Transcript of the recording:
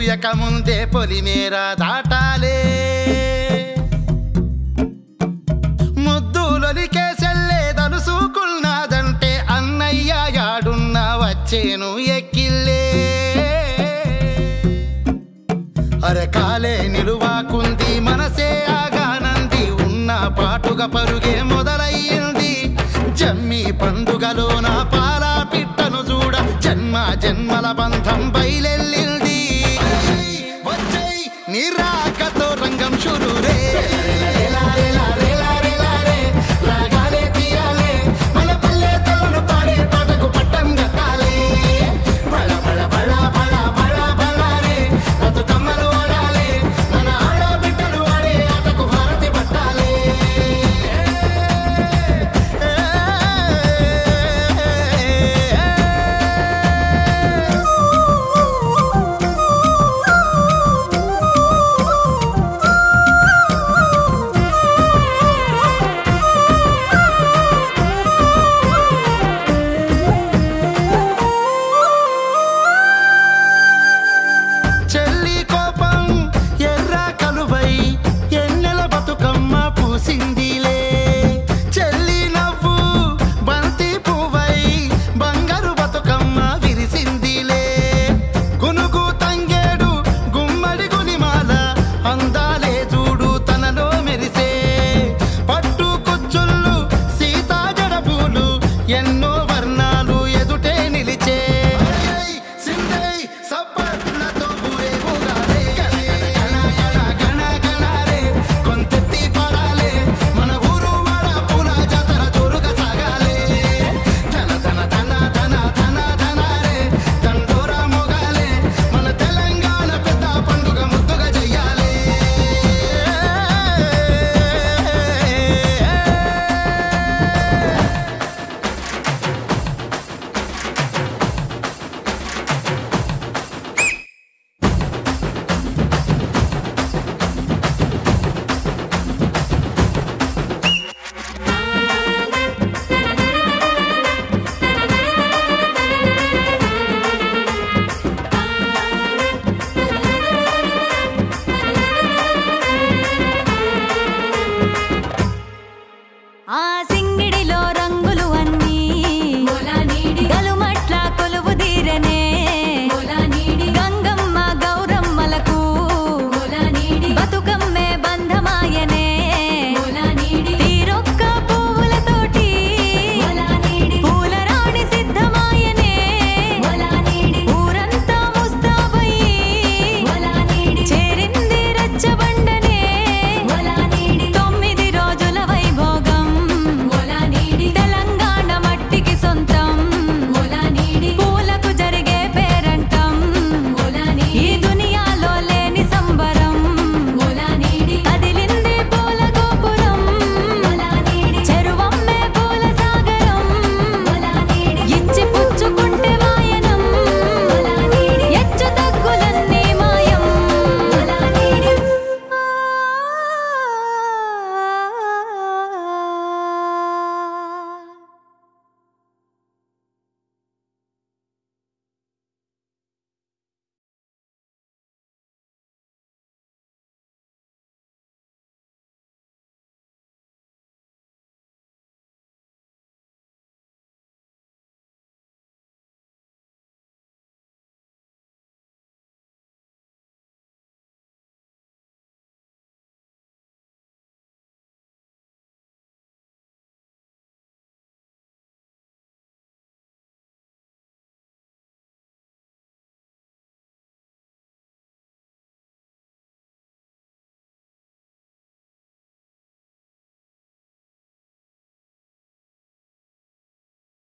పూయక ముందే పొలిమేర దాటాలే ముద్దులొలికే సెల్లే దలుసుకున్నాదంటే అన్నయ్య యాడున్నా వచ్చేను ఎక్కిల్లే అరకాలే నిలువాకుంది మనసే ఆగానంది ఉన్న పాటుగా పరుగే మొదలయ్యింది జమ్మి పండుగలో నా పాల పిట్టను చూడ జన్మ జన్మల బంధం